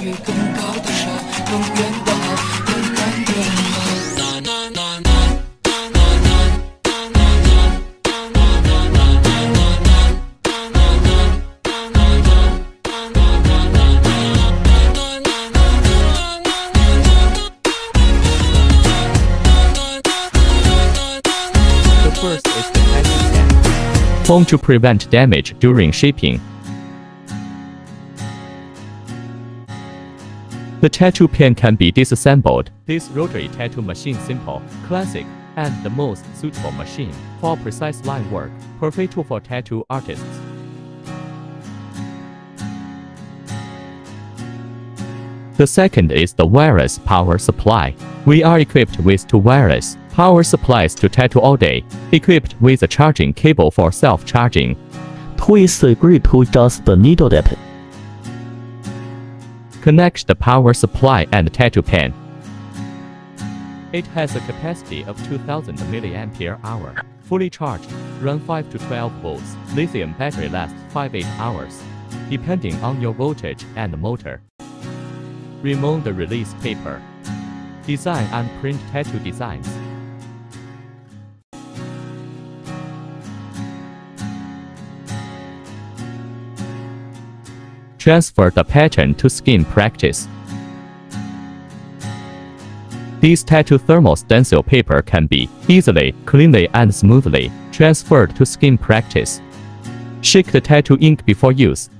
去更高的山，更远的海，更难的人海。The first is the anti-snap foam to prevent damage during shipping. The tattoo pen can be disassembled. This rotary tattoo machine is simple, classic, and the most suitable machine for precise line work, perfect tool for tattoo artists. The second is the wireless power supply. We are equipped with two wireless power supplies to tattoo all day, equipped with a charging cable for self-charging. Who is the grip who does the needle dip? Connect the power supply and the tattoo pen. It has a capacity of 2000 mAh. Fully charged, run 5 to 12 volts. Lithium battery lasts 5-8 hours, depending on your voltage and the motor. Remove the release paper. Design and print tattoo designs. Transfer the pattern to skin practice. This tattoo thermal stencil paper can be easily, cleanly and smoothly transferred to skin practice. Shake the tattoo ink before use.